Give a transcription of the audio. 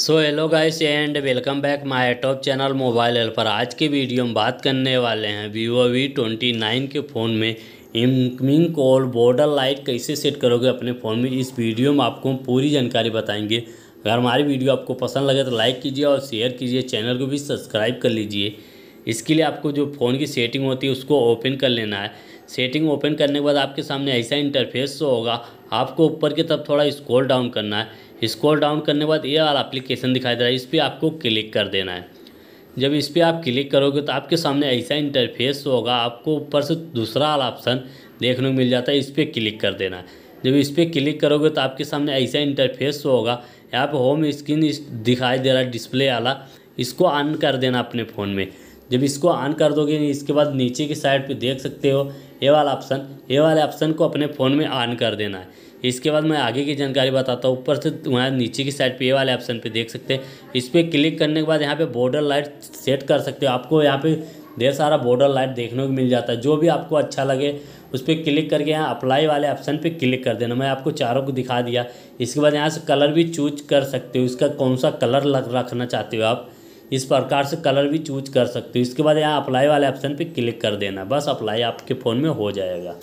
So hello guys and welcome back my top channel mobile helper. आज की video में बात करने वाले हैं vivo V29 के फ़ोन में इनकमिंग कॉल बॉर्डर लाइट कैसे सेट करोगे अपने फ़ोन में। इस वीडियो में आपको पूरी जानकारी बताएंगे। अगर हमारी वीडियो आपको पसंद लगे तो लाइक कीजिए और शेयर कीजिए, चैनल को भी सब्सक्राइब कर लीजिए। इसके लिए आपको जो फ़ोन की सेटिंग होती है उसको ओपन कर लेना है। सेटिंग ओपन करने के बाद आपके सामने ऐसा इंटरफेस होगा, आपको ऊपर की तरफ थोड़ा स्क्रॉल डाउन करना है। स्क्रॉल डाउन करने के बाद ये वाला एप्लीकेशन दिखाई दे रहा है, इस पर आपको क्लिक कर देना है। जब इस पर आप क्लिक करोगे तो आपके सामने ऐसा इंटरफेस होगा, आपको ऊपर से दूसरा वाला ऑप्शन देखने को मिल जाता है, इस पर क्लिक कर देना है। जब इस पर क्लिक करोगे तो आपके सामने ऐसा इंटरफेस होगा, यहाँ पर होम स्क्रीन दिखाई दे रहा है डिस्प्ले वाला, इसको ऑन कर देना अपने फ़ोन में। जब इसको ऑन कर दोगे इसके बाद नीचे की साइड पे देख सकते हो ये वाले ऑप्शन को अपने फ़ोन में ऑन कर देना है। इसके बाद मैं आगे की जानकारी बताता हूँ। ऊपर से वहाँ नीचे की साइड पे ये वाले ऑप्शन पे देख सकते हैं, इस पर क्लिक करने के बाद यहाँ पे बॉर्डर लाइट सेट कर सकते हो। आपको यहाँ पे ढेर सारा बॉर्डर लाइट देखने को मिल जाता है, जो भी आपको अच्छा लगे उस पर क्लिक करके यहाँ अप्लाई वाले ऑप्शन पे क्लिक कर देना। मैं आपको चारों को दिखा दिया। इसके बाद यहाँ से कलर भी चूज कर सकते हो, इसका कौन सा कलर रखना चाहते हो आप, इस प्रकार से कलर भी चूज कर सकते हो। इसके बाद यहाँ अप्लाई वाले ऑप्शन पे क्लिक कर देना, बस अप्लाई आपके फ़ोन में हो जाएगा।